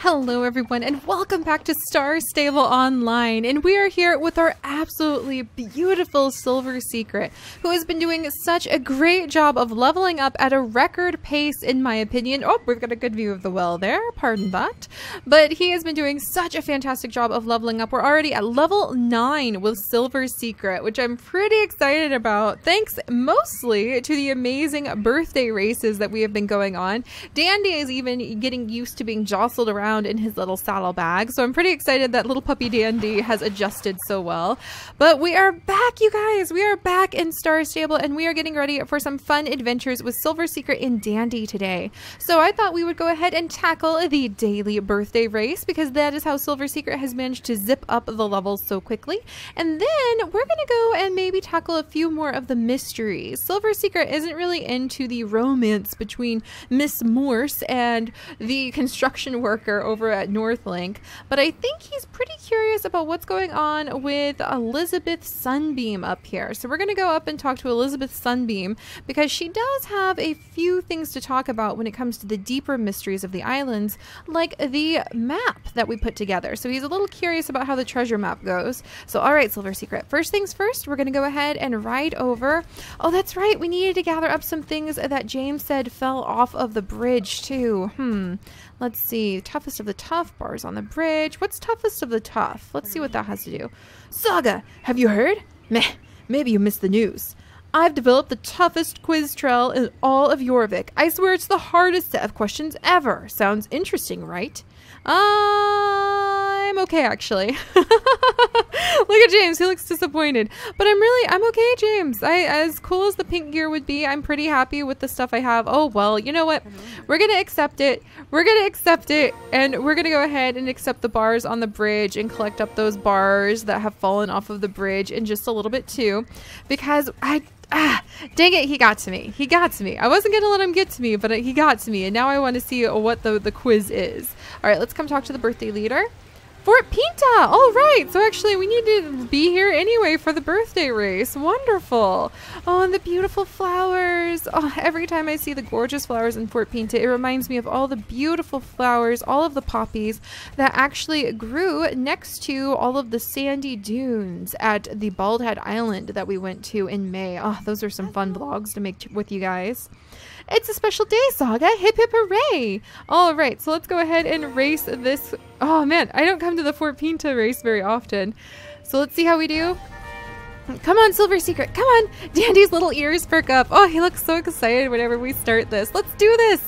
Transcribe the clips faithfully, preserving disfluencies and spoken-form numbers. Hello everyone and welcome back to Star Stable Online, and we are here with our absolutely beautiful Silver Secret, who has been doing such a great job of leveling up at a record pace in my opinion. Oh, we've got a good view of the well there, pardon that. But he has been doing such a fantastic job of leveling up. We're already at level nine with Silver Secret, which I'm pretty excited about, thanks mostly to the amazing birthday races that we have been going on. Dandy is even getting used to being jostled around in his little saddlebag, so I'm pretty excited that little puppy Dandy has adjusted so well. But we are back, you guys! We are back in Star Stable, and we are getting ready for some fun adventures with Silver Secret and Dandy today. So I thought we would go ahead and tackle the daily birthday race, because that is how Silver Secret has managed to zip up the levels so quickly. And then we're gonna go and maybe tackle a few more of the mysteries. Silver Secret isn't really into the romance between Miss Morse and the construction worker over at North Link, but I think he's pretty curious about what's going on with Elizabeth Sunbeam up here. So we're going to go up and talk to Elizabeth Sunbeam, because she does have a few things to talk about when it comes to the deeper mysteries of the islands, like the map that we put together. So he's a little curious about how the treasure map goes. So all right, Silver Secret, first things first, we're going to go ahead and ride over. Oh, that's right, we needed to gather up some things that James said fell off of the bridge too. Hmm. Let's see, toughest of the tough, bars on the bridge. What's toughest of the tough? Let's see what that has to do. Saga, have you heard? Meh, maybe you missed the news. I've developed the toughest quiz trail in all of Jorvik. I swear it's the hardest set of questions ever. Sounds interesting, right? I'm okay, actually. Look at James, he looks disappointed. But I'm really, I'm okay, James. I, as cool as the pink gear would be, I'm pretty happy with the stuff I have. Oh, well, you know what? We're gonna accept it. We're gonna accept it. And we're gonna go ahead and accept the bars on the bridge and collect up those bars that have fallen off of the bridge in just a little bit too. Because I, ah, dang it, he got to me. He got to me. I wasn't gonna let him get to me, but he got to me. And now I wanna see what the, the quiz is. All right, let's come talk to the birthday leader. Fort Pinta! All right, so actually we need to be here anyway for the birthday race. Wonderful. Oh, and the beautiful flowers. Oh, every time I see the gorgeous flowers in Fort Pinta, it reminds me of all the beautiful flowers, all of the poppies that actually grew next to all of the sandy dunes at the Baldhead Island that we went to in May. Oh, those are some fun vlogs to make with you guys. It's a special day, Saga. Hip hip hooray. All right, so let's go ahead and race this. Oh man, I don't come to the Fort Pinta race very often. So let's see how we do. Come on, Silver Secret, come on. Dandy's little ears perk up. Oh, he looks so excited whenever we start this. Let's do this.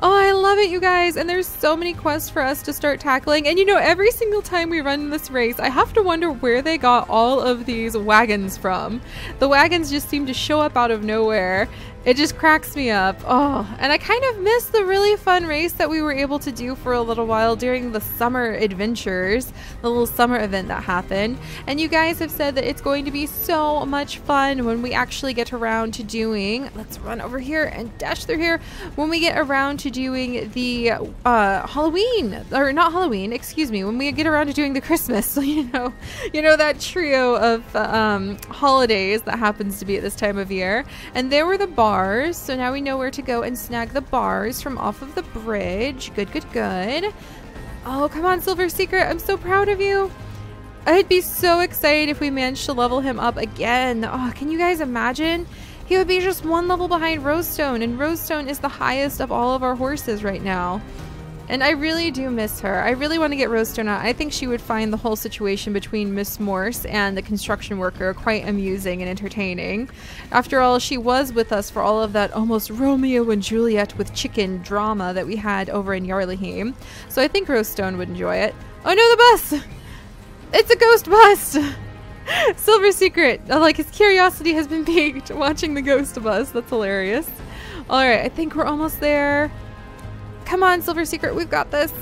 Oh, I love it, you guys. And there's so many quests for us to start tackling. And you know, every single time we run this race, I have to wonder where they got all of these wagons from. The wagons just seem to show up out of nowhere. It just cracks me up. Oh, and I kind of miss the really fun race that we were able to do for a little while during the summer adventures, the little summer event that happened. And you guys have said that it's going to be so much fun when we actually get around to doing, let's run over here and dash through here, when we get around to doing the uh, Halloween, or not Halloween, excuse me, when we get around to doing the Christmas, so you know, you know that trio of um, holidays that happens to be at this time of year. And there were the bars. So now we know where to go and snag the bars from off of the bridge. Good, good, good. Oh, come on, Silver Secret. I'm so proud of you. I'd be so excited if we managed to level him up again. Oh, can you guys imagine? He would be just one level behind Rosestone, and Rosestone is the highest of all of our horses right now. And I really do miss her. I really want to get Rosestone out. I think she would find the whole situation between Miss Morse and the construction worker quite amusing and entertaining. After all, she was with us for all of that almost Romeo and Juliet with chicken drama that we had over in Jarlaheim. So I think Rosestone would enjoy it. Oh no, the bus! It's a ghost bus! Silver Secret, like his curiosity has been piqued watching the ghost bus. That's hilarious. All right, I think we're almost there. Come on, Silver Secret, we've got this.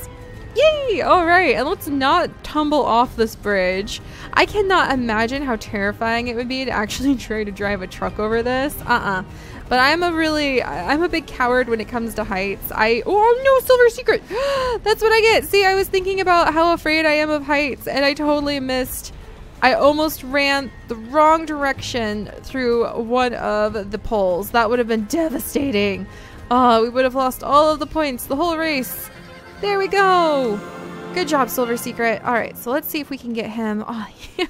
Yay! All right, and let's not tumble off this bridge. I cannot imagine how terrifying it would be to actually try to drive a truck over this. Uh-uh. But I'm a really, I'm a big coward when it comes to heights. I, oh no, Silver Secret! That's what I get. See, I was thinking about how afraid I am of heights, and I totally missed. I almost ran the wrong direction through one of the poles. That would have been devastating. Oh, we would have lost all of the points, the whole race. There we go. Good job, Silver Secret. All right, so let's see if we can get him. Oh, yeah.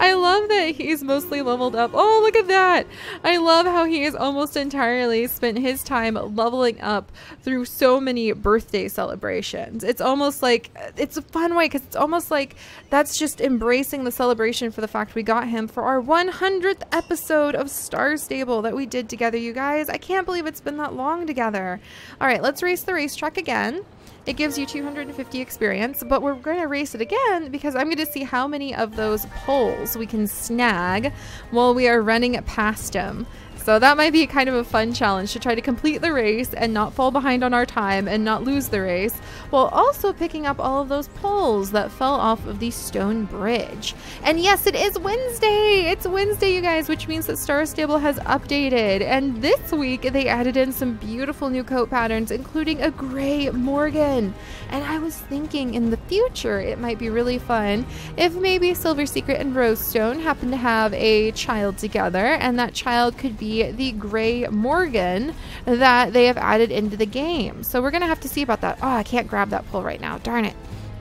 I love that he's mostly leveled up. Oh, look at that. I love how he has almost entirely spent his time leveling up through so many birthday celebrations. It's almost like, it's a fun way because it's almost like that's just embracing the celebration for the fact we got him for our one hundredth episode of Star Stable that we did together, you guys. I can't believe it's been that long together. All right, let's race the racetrack again. It gives you two hundred fifty experience, but we're going to race it again because I'm going to see how many of those poles we can snag while we are running past him. So that might be kind of a fun challenge to try to complete the race and not fall behind on our time and not lose the race, while also picking up all of those poles that fell off of the stone bridge. And yes, it is Wednesday! It's Wednesday, you guys, which means that Star Stable has updated. And this week, they added in some beautiful new coat patterns, including a gray Morgan. And I was thinking in the future, it might be really fun if maybe Silver Secret and Rosestone happen to have a child together, and that child could be the gray Morgan that they have added into the game. So we're gonna have to see about that. Oh, I can't grab that pole right now, darn it.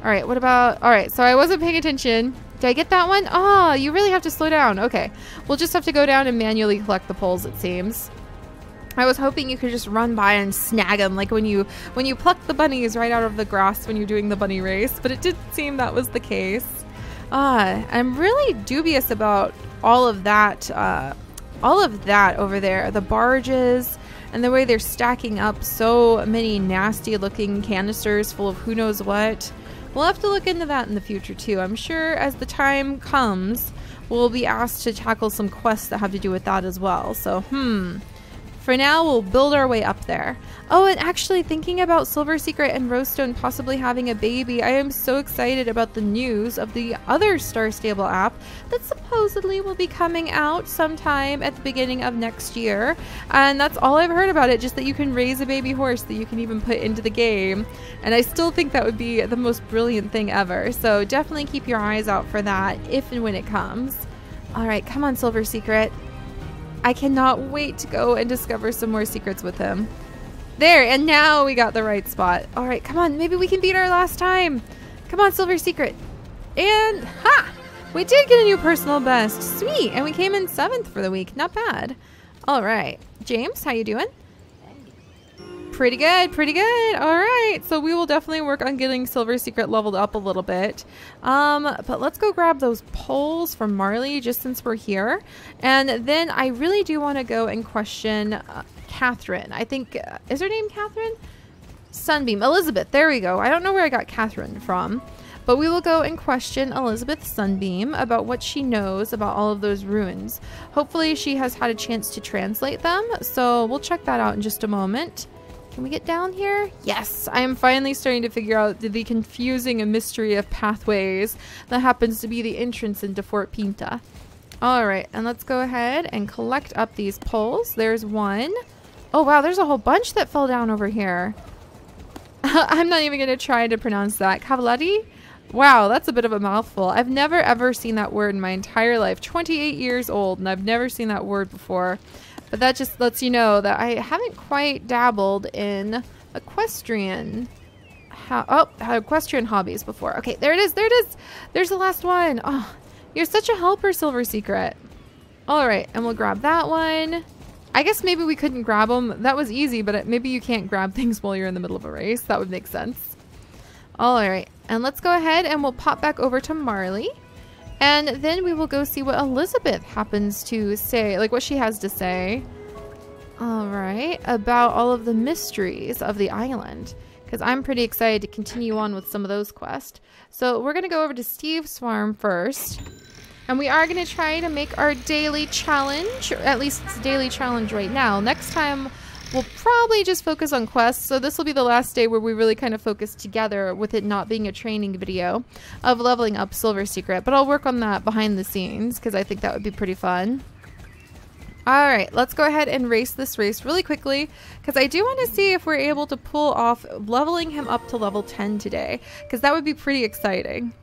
All right, what about, all right, so I wasn't paying attention. Did I get that one? Oh, you really have to slow down. Okay, we'll just have to go down and manually collect the poles, it seems. I was hoping you could just run by and snag them, like when you when you pluck the bunnies right out of the grass when you're doing the bunny race, but it didn't seem that was the case. Ah, uh, I'm really dubious about all of that uh all of that over there, the barges and the way they're stacking up so many nasty looking canisters full of who knows what. We'll have to look into that in the future too. I'm sure as the time comes, we'll be asked to tackle some quests that have to do with that as well. So, hmm. For now, we'll build our way up there. Oh, and actually thinking about Silver Secret and Rosestone possibly having a baby, I am so excited about the news of the other Star Stable app that supposedly will be coming out sometime at the beginning of next year. And that's all I've heard about it, just that you can raise a baby horse that you can even put into the game. And I still think that would be the most brilliant thing ever. So definitely keep your eyes out for that if and when it comes. All right, come on, Silver Secret. I cannot wait to go and discover some more secrets with him. There, and now we got the right spot. All right, come on, maybe we can beat our last time. Come on, Silver Secret. And, ha! We did get a new personal best. Sweet, and we came in seventh for the week. Not bad. All right, James, how you doing? Pretty good, pretty good. All right, so we will definitely work on getting Silver Secret leveled up a little bit. Um, but let's go grab those poles from Marley just since we're here. And then I really do want to go and question uh, Catherine. I think, uh, is her name Catherine? Sunbeam, Elizabeth, there we go. I don't know where I got Catherine from. But we will go and question Elizabeth Sunbeam about what she knows about all of those ruins. Hopefully she has had a chance to translate them. So we'll check that out in just a moment. Can we get down here? Yes, I am finally starting to figure out the, the confusing and mystery of pathways that happens to be the entrance into Fort Pinta. All right, and let's go ahead and collect up these poles. There's one. Oh wow, there's a whole bunch that fell down over here. I'm not even gonna try to pronounce that. Cavaletti? Wow, that's a bit of a mouthful. I've never ever seen that word in my entire life. twenty-eight years old and I've never seen that word before. But that just lets you know that I haven't quite dabbled in equestrian, ho oh, equestrian hobbies before. Okay, there it is, there it is. There's the last one. Oh, you're such a helper, Silver Secret. All right, and we'll grab that one. I guess maybe we couldn't grab them. That was easy, but it, maybe you can't grab things while you're in the middle of a race. That would make sense. All right, and let's go ahead and we'll pop back over to Marley. And then we will go see what Elizabeth happens to say, like what she has to say. All right, about all of the mysteries of the island, because I'm pretty excited to continue on with some of those quests. So we're gonna go over to Steve's farm first. And we are gonna try to make our daily challenge, or at least it's a daily challenge right now. Next time, we'll probably just focus on quests, so this will be the last day where we really kind of focus together with it not being a training video of leveling up Silver Secret, but I'll work on that behind the scenes because I think that would be pretty fun. All right, let's go ahead and race this race really quickly because I do want to see if we're able to pull off leveling him up to level ten today because that would be pretty exciting.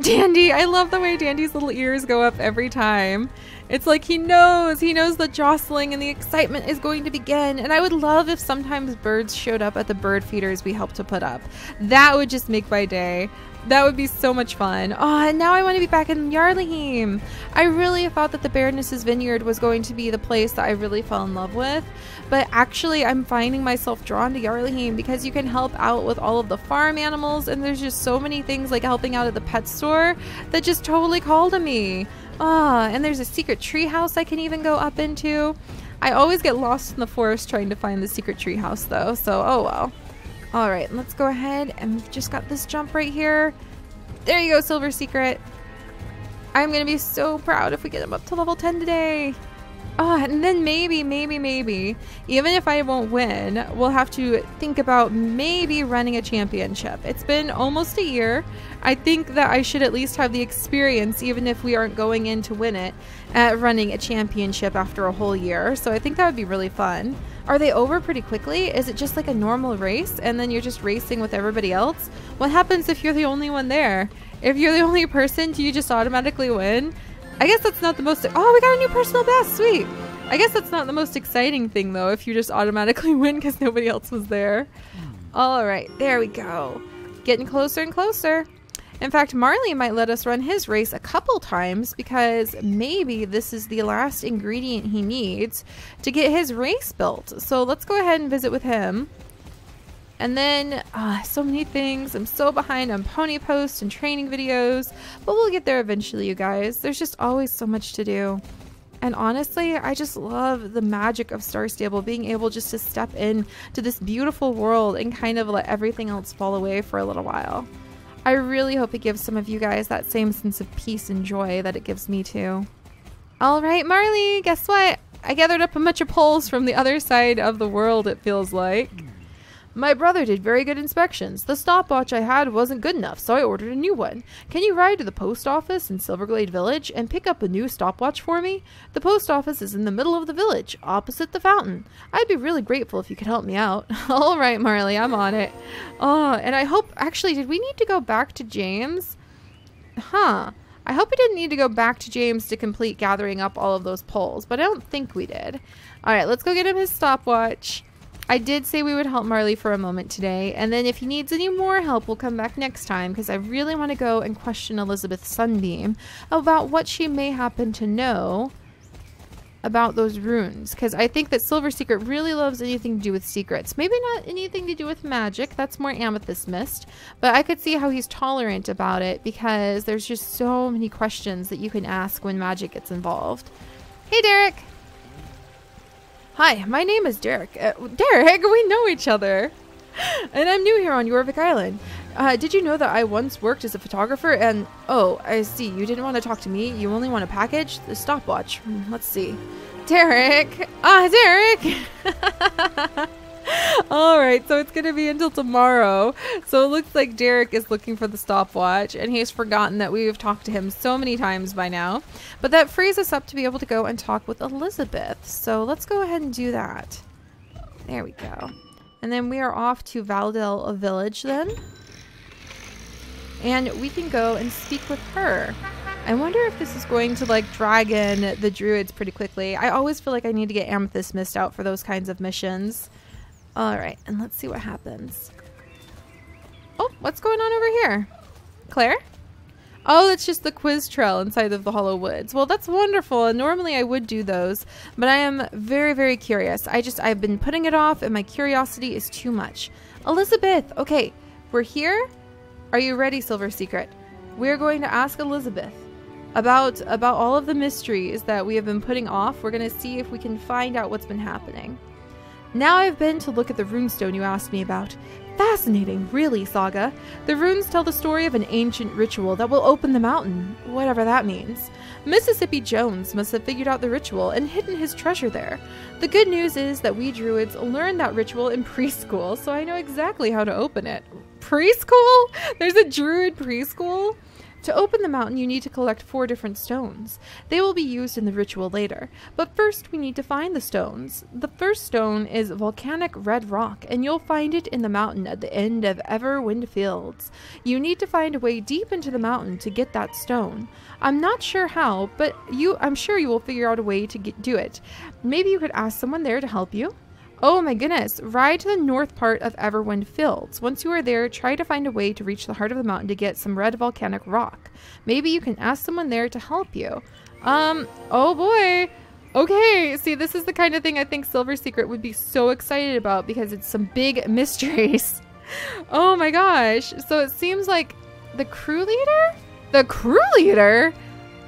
Dandy, I love the way Dandy's little ears go up every time. It's like he knows, he knows the jostling and the excitement is going to begin. And I would love if sometimes birds showed up at the bird feeders we helped to put up. That would just make my day. That would be so much fun. Oh, and now I want to be back in Jarlaheim. I really thought that the Baroness's Vineyard was going to be the place that I really fell in love with. But actually, I'm finding myself drawn to Jarlaheim because you can help out with all of the farm animals. And there's just so many things like helping out at the pet store that just totally call to me. Ah, oh, and there's a secret tree house I can even go up into. I always get lost in the forest trying to find the secret tree house though. So, oh well. All right, let's go ahead and we've just got this jump right here. There you go, Silver Secret. I'm gonna be so proud if we get him up to level ten today. Oh, and then maybe, maybe, maybe, even if I won't win, we'll have to think about maybe running a championship. It's been almost a year. I think that I should at least have the experience, even if we aren't going in to win it, at running a championship after a whole year. So I think that would be really fun. Are they over pretty quickly? Is it just like a normal race and then you're just racing with everybody else? What happens if you're the only one there? If you're the only person, do you just automatically win? I guess that's not the most... Oh, we got a new personal best. Sweet. I guess that's not the most exciting thing, though, if you just automatically win because nobody else was there. All right. There we go. Getting closer and closer. In fact, Marley might let us run his race a couple times because maybe this is the last ingredient he needs to get his race built. So let's go ahead and visit with him. And then, uh, so many things. I'm so behind on pony posts and training videos, but we'll get there eventually, you guys. There's just always so much to do. And honestly, I just love the magic of Star Stable, being able just to step in to this beautiful world and kind of let everything else fall away for a little while. I really hope it gives some of you guys that same sense of peace and joy that it gives me too. All right, Marley, guess what? I gathered up a bunch of polls from the other side of the world, it feels like. My brother did very good inspections. The stopwatch I had wasn't good enough, so I ordered a new one. Can you ride to the post office in Silverglade Village and pick up a new stopwatch for me? The post office is in the middle of the village, opposite the fountain. I'd be really grateful if you could help me out. All right, Marley, I'm on it. Oh, and I hope... Actually, did we need to go back to James? Huh. I hope we didn't need to go back to James to complete gathering up all of those polls, but I don't think we did. All right, let's go get him his stopwatch. I did say we would help Marley for a moment today, and then if he needs any more help, we'll come back next time, because I really want to go and question Elizabeth Sunbeam about what she may happen to know about those runes, because I think that Silver Secret really loves anything to do with secrets. Maybe not anything to do with magic, that's more Amethyst Mist, but I could see how he's tolerant about it, because there's just so many questions that you can ask when magic gets involved. Hey, Derek! Hi, my name is Derek. Uh, Derek, we know each other. And I'm new here on Jorvik Island. Uh, did you know that I once worked as a photographer and... Oh, I see. You didn't want to talk to me. You only want a package? The stopwatch. Let's see. Derek. Ah, Derek. All right, so it's going to be until tomorrow. So it looks like Derek is looking for the stopwatch, and he's forgotten that we've talked to him so many times by now. But that frees us up to be able to go and talk with Elizabeth. So let's go ahead and do that. There we go. And then we are off to Valedale Village then. And we can go and speak with her. I wonder if this is going to, like, drag in the druids pretty quickly. I always feel like I need to get Amethyst Mist out for those kinds of missions. All right, and let's see what happens. Oh, what's going on over here? Claire? Oh, that's just the quiz trail inside of the Hollow Woods. Well, that's wonderful, and normally I would do those, but I am very, very curious. I just, I've been putting it off, and my curiosity is too much. Elizabeth, okay, we're here. Are you ready, Silver Secret? We're going to ask Elizabeth about, about all of the mysteries that we have been putting off. We're going to see if we can find out what's been happening. Now I've been to look at the runestone you asked me about. Fascinating, really, Saga. The runes tell the story of an ancient ritual that will open the mountain, whatever that means. Mississippi Jones must have figured out the ritual and hidden his treasure there. The good news is that we druids learned that ritual in preschool, so I know exactly how to open it. Preschool? There's a druid preschool? To open the mountain, you need to collect four different stones. They will be used in the ritual later. But first, we need to find the stones. The first stone is volcanic red rock, and you'll find it in the mountain at the end of Everwind Fields. You need to find a way deep into the mountain to get that stone. I'm not sure how, but you I'm sure you will figure out a way to get, do it. Maybe you could ask someone there to help you. Oh my goodness, ride to the north part of Everwind Fields. Once you are there, try to find a way to reach the heart of the mountain to get some red volcanic rock. Maybe you can ask someone there to help you. Um, oh boy. Okay, see, this is the kind of thing I think Silver Secret would be so excited about because it's some big mysteries. Oh my gosh. So it seems like the crew leader? The crew leader?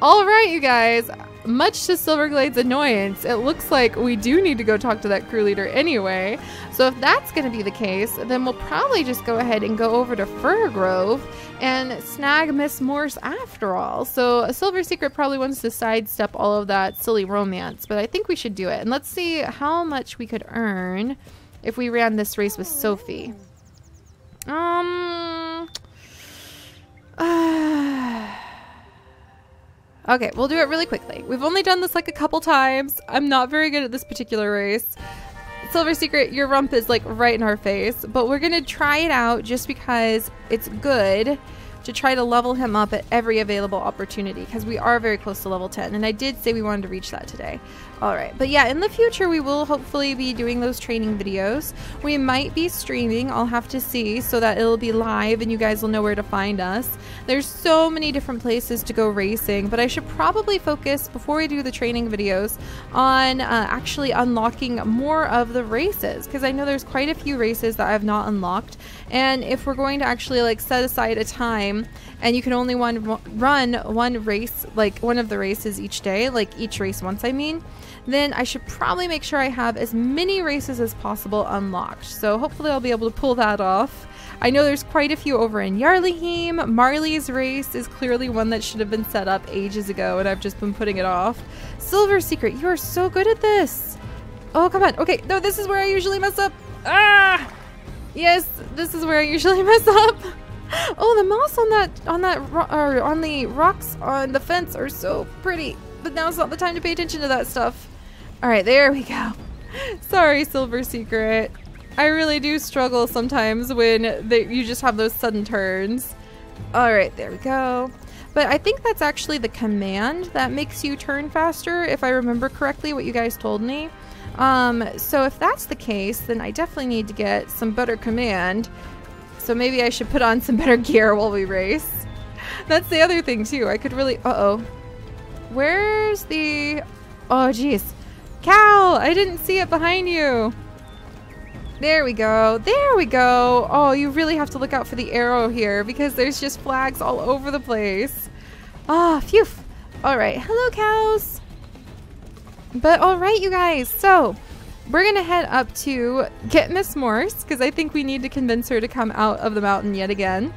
All right, you guys. Much to Silverglade's annoyance, it looks like we do need to go talk to that crew leader anyway. So if that's going to be the case, then we'll probably just go ahead and go over to Firgrove and snag Miss Morse after all. So Silver Secret probably wants to sidestep all of that silly romance, but I think we should do it. And let's see how much we could earn if we ran this race with Sophie. Um... Uh, Okay, we'll do it really quickly. We've only done this like a couple times. I'm not very good at this particular race. Silver Secret, your rump is like right in our face, but we're gonna try it out just because it's good to try to level him up at every available opportunity because we are very close to level ten, and I did say we wanted to reach that today. All right, but yeah, in the future we will hopefully be doing those training videos. We might be streaming, I'll have to see, so that it'll be live and you guys will know where to find us. There's so many different places to go racing, but I should probably focus, before we do the training videos, on uh, actually unlocking more of the races, because I know there's quite a few races that I've not unlocked, and if we're going to actually like set aside a time and you can only one, run one race, like one of the races each day, like each race once I mean, then I should probably make sure I have as many races as possible unlocked. So hopefully I'll be able to pull that off. I know there's quite a few over in Jarlaheim. Marley's race is clearly one that should have been set up ages ago and I've just been putting it off. Silver Secret, you are so good at this. Oh, come on. Okay, no, this is where I usually mess up. Ah! Yes, this is where I usually mess up. Oh, the moss on that, on that, or on the rocks on the fence are so pretty. But now's not the time to pay attention to that stuff. All right, there we go. Sorry, Silver Secret. I really do struggle sometimes when they, you just have those sudden turns. All right, there we go. But I think that's actually the command that makes you turn faster, if I remember correctly what you guys told me. Um, so if that's the case, then I definitely need to get some better command. So maybe I should put on some better gear while we race. That's the other thing too. I could really, uh-oh. Where's the... Oh, geez. Cal, I didn't see it behind you. There we go. There we go. Oh, you really have to look out for the arrow here because there's just flags all over the place. Ah, oh, phew. All right. Hello, cows. But all right, you guys. So we're going to head up to get Miss Morse because I think we need to convince her to come out of the mountain yet again.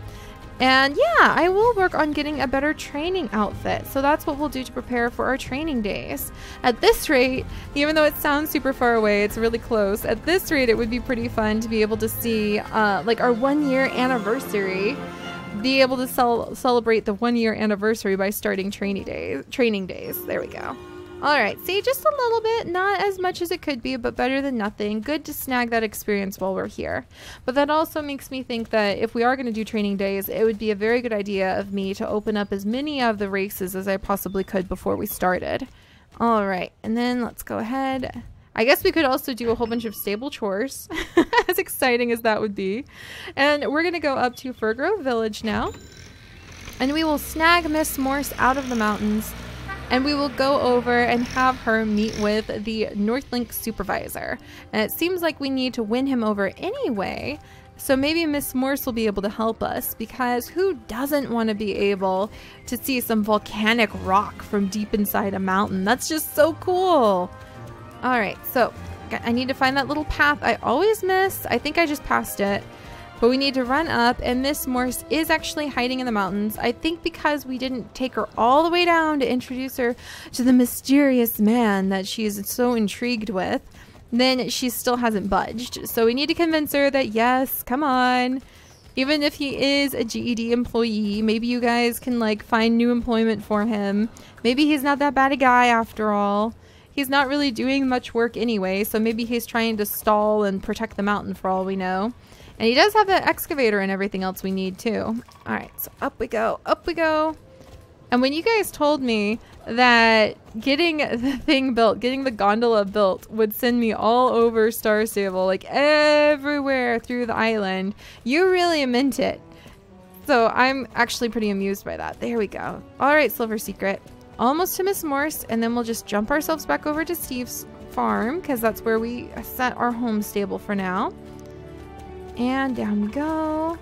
And yeah, I will work on getting a better training outfit. So that's what we'll do to prepare for our training days. At this rate, even though it sounds super far away, it's really close. At this rate, it would be pretty fun to be able to see uh, like our one year anniversary, be able to cel celebrate the one year anniversary by starting training days, training days. There we go. All right, see, just a little bit, not as much as it could be, but better than nothing. Good to snag that experience while we're here. But that also makes me think that if we are going to do training days, it would be a very good idea of me to open up as many of the races as I possibly could before we started. All right, and then let's go ahead. I guess we could also do a whole bunch of stable chores, as exciting as that would be. And we're going to go up to Firgrove Village now, and we will snag Miss Morse out of the mountains. And we will go over and have her meet with the North Link supervisor. And it seems like we need to win him over anyway. So maybe Miss Morse will be able to help us, because who doesn't want to be able to see some volcanic rock from deep inside a mountain? That's just so cool. All right, so I need to find that little path I always miss. I think I just passed it. But we need to run up, and Miss Morse is actually hiding in the mountains. I think because we didn't take her all the way down to introduce her to the mysterious man that she is so intrigued with, then she still hasn't budged. So we need to convince her that, yes, come on, Even if he is a G E D employee, maybe you guys can like find new employment for him. Maybe he's not that bad a guy after all. He's not really doing much work anyway, so maybe he's trying to stall and protect the mountain for all we know. And he does have that excavator and everything else we need too. All right, so up we go, up we go. And when you guys told me that getting the thing built, getting the gondola built would send me all over Star Stable, like everywhere through the island, you really meant it. So I'm actually pretty amused by that. There we go. All right, Silver Secret. Almost to Miss Morse, and then we'll just jump ourselves back over to Steve's farm, because that's where we set our home stable for now. And down we go.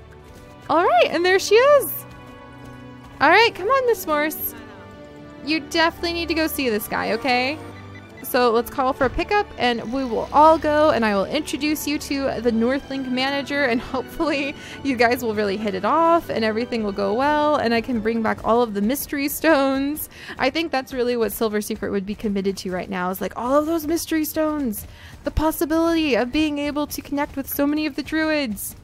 All right, and there she is. All right, come on, Miss Morse. You definitely need to go see this guy, okay? So let's call for a pickup, and we will all go, and I will introduce you to the North Link manager, and hopefully you guys will really hit it off, and everything will go well, and I can bring back all of the mystery stones. I think that's really what Silver Secret would be committed to right now, is like all of those mystery stones, the possibility of being able to connect with so many of the druids.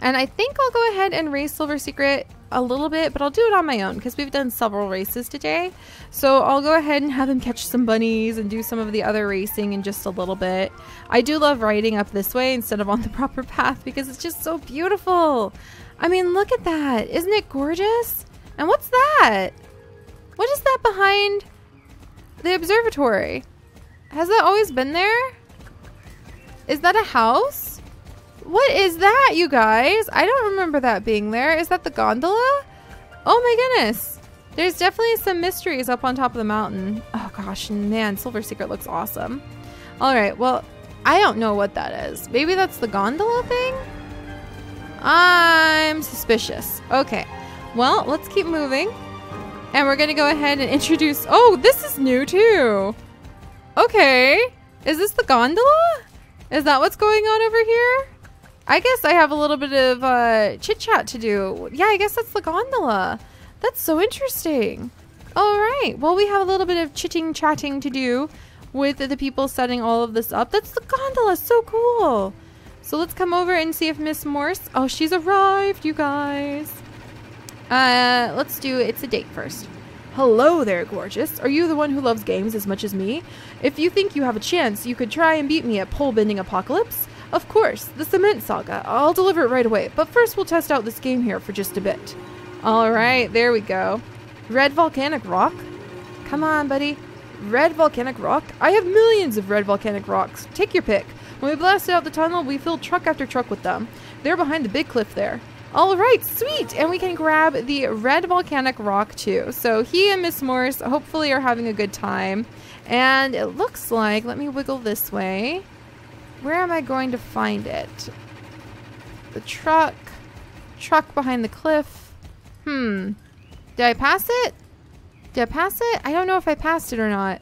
And I think I'll go ahead and raise Silver Secret a little bit, but I'll do it on my own because we've done several races today. So I'll go ahead and have him catch some bunnies and do some of the other racing in just a little bit. I do love riding up this way instead of on the proper path because it's just so beautiful. I mean, look at that. Isn't it gorgeous? And what's that? What is that behind the observatory? Has that always been there? Is that a house? What is that, you guys? I don't remember that being there. Is that the gondola? Oh my goodness. There's definitely some mysteries up on top of the mountain. Oh gosh, man, Silver Secret looks awesome. All right, well, I don't know what that is. Maybe that's the gondola thing? I'm suspicious. Okay, well, let's keep moving. And we're gonna go ahead and introduce, oh, this is new too. Okay, is this the gondola? Is that what's going on over here? I guess I have a little bit of uh, chit chat to do. Yeah, I guess that's the gondola. That's so interesting. All right, well, we have a little bit of chitting chatting to do with the people setting all of this up. That's the gondola, so cool. So let's come over and see if Miss Morse, oh, she's arrived, you guys. Uh, let's do, it's a date first. Hello there, gorgeous. Are you the one who loves games as much as me? If you think you have a chance, you could try and beat me at pole-bending apocalypse. Of course, the cement saga. I'll deliver it right away, but first we'll test out this game here for just a bit. All right, there we go. Red volcanic rock? Come on, buddy. Red volcanic rock? I have millions of red volcanic rocks. Take your pick. When we blasted out the tunnel, we filled truck after truck with them. They're behind the big cliff there. All right, sweet. And we can grab the red volcanic rock too. So he and Miss Morse hopefully are having a good time. And it looks like, let me wiggle this way. Where am I going to find it? The truck. Truck behind the cliff. Hmm. Did I pass it? Did I pass it? I don't know if I passed it or not.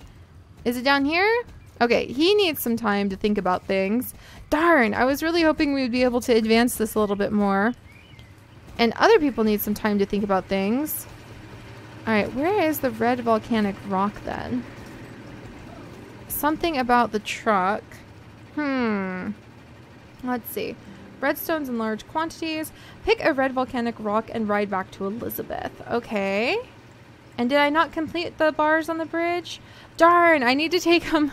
Is it down here? Okay, he needs some time to think about things. Darn, I was really hoping we would be able to advance this a little bit more. And other people need some time to think about things. All right, where is the red volcanic rock then? Something about the truck. Hmm. Let's see. Redstones in large quantities. Pick a red volcanic rock and ride back to Elizabeth. Okay. And did I not complete the bars on the bridge? Darn, I need to take them.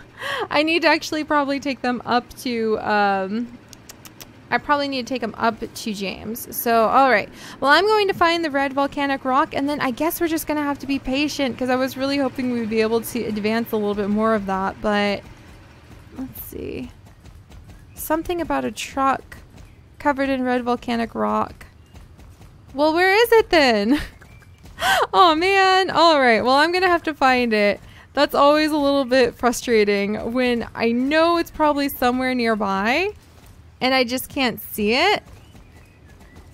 I need to actually probably take them up to, um, I probably need to take them up to James. So, all right. Well, I'm going to find the red volcanic rock, and then I guess we're just going to have to be patient because I was really hoping we would be able to advance a little bit more of that, but let's see. Something about a truck covered in red volcanic rock. Well, where is it then? Oh man. All right. Well, I'm going to have to find it. That's always a little bit frustrating when I know it's probably somewhere nearby and I just can't see it.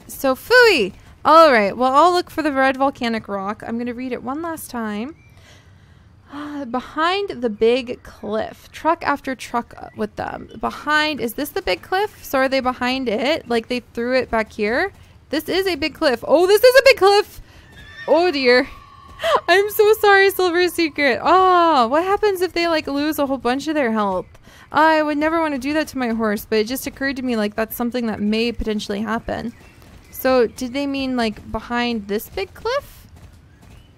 So phooey. All right. Well, I'll look for the red volcanic rock. I'm going to read it one last time. Behind the big cliff. Truck after truck with them. Behind, is this the big cliff? So are they behind it? Like they threw it back here? This is a big cliff. Oh, this is a big cliff. Oh dear. I'm so sorry, Silver Secret. Oh, what happens if they like lose a whole bunch of their health? I would never want to do that to my horse, but it just occurred to me like that's something that may potentially happen. So did they mean like behind this big cliff?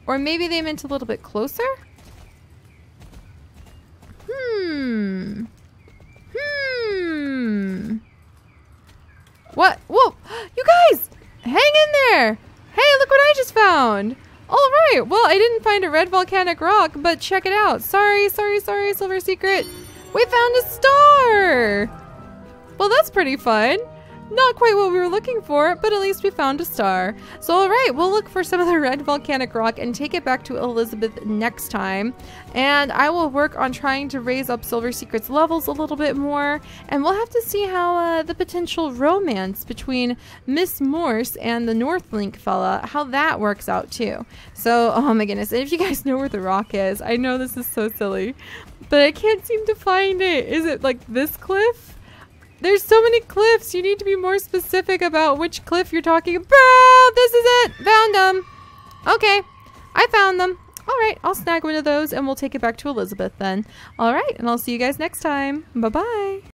Or maybe they meant a little bit closer? Hmm. Hmm. What? Whoa! You guys! Hang in there! Hey, look what I just found! Alright, well, I didn't find a red volcanic rock, but check it out. Sorry, sorry, sorry, Silver Secret. We found a star! Well, that's pretty fun. Not quite what we were looking for, but at least we found a star. So alright, we'll look for some of the red volcanic rock and take it back to Elizabeth next time. And I will work on trying to raise up Silver Secret's levels a little bit more. And we'll have to see how uh, the potential romance between Miss Morse and the North Link fella, how that works out too. So, oh my goodness, and if you guys know where the rock is, I know this is so silly, but I can't seem to find it. Is it like this cliff? There's so many cliffs. You need to be more specific about which cliff you're talking about. This is it. Found them. Okay. I found them. All right. I'll snag one of those and we'll take it back to Elizabeth then. All right. And I'll see you guys next time. Bye-bye.